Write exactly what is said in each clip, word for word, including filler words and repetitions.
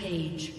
Page.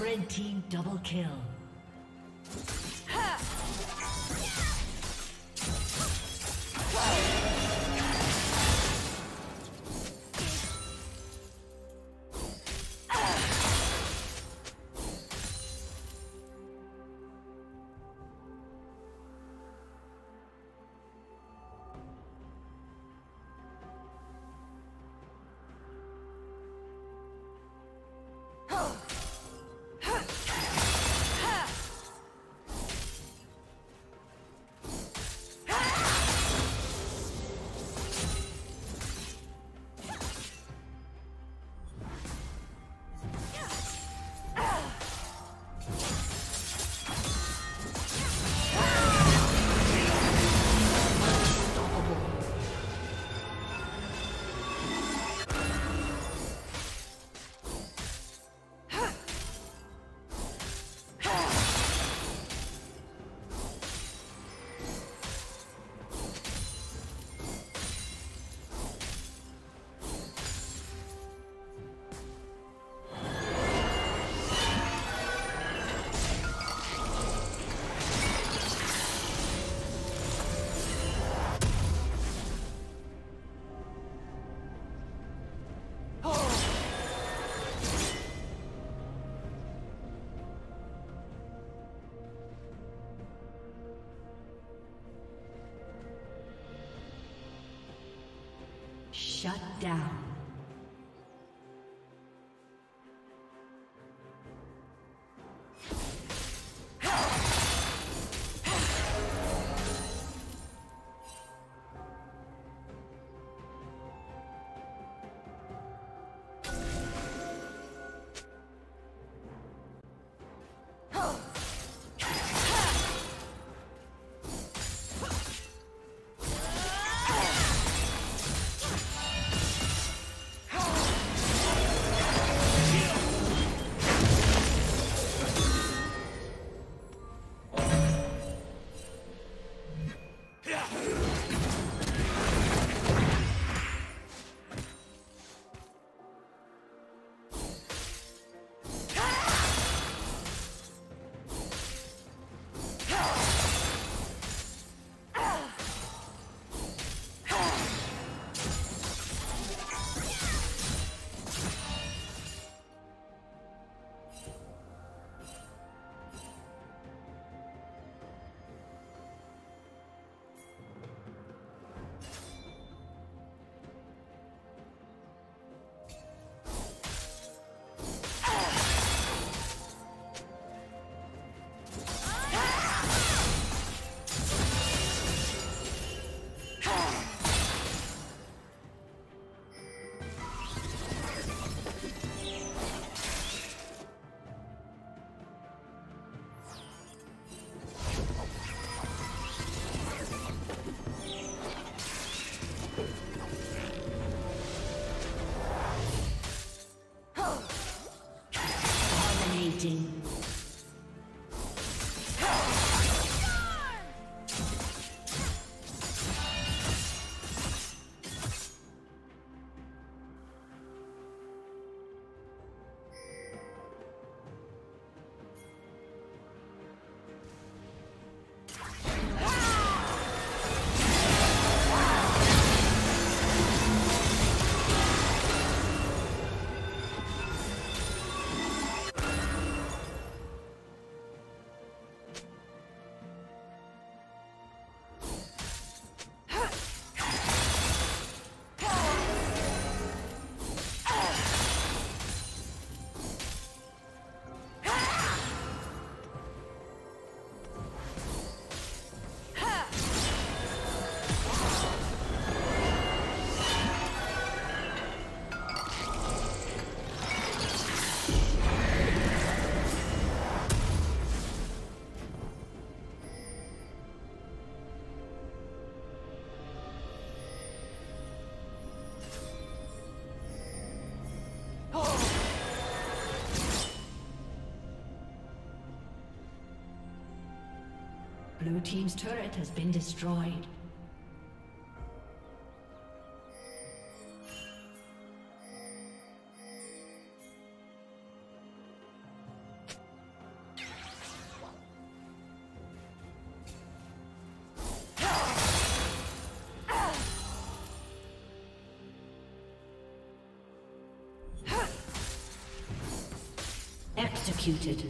Red team double kill. Ha! Shut down. Blue team's turret has been destroyed. Executed.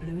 Blue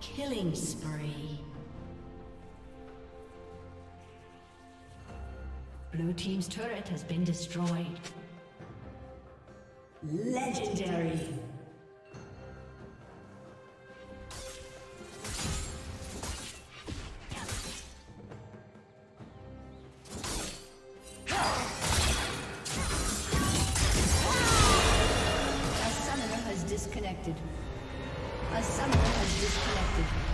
Killing spree. Blue team's turret has been destroyed. Legendary. A summoner has disconnected. A summoner has disconnected.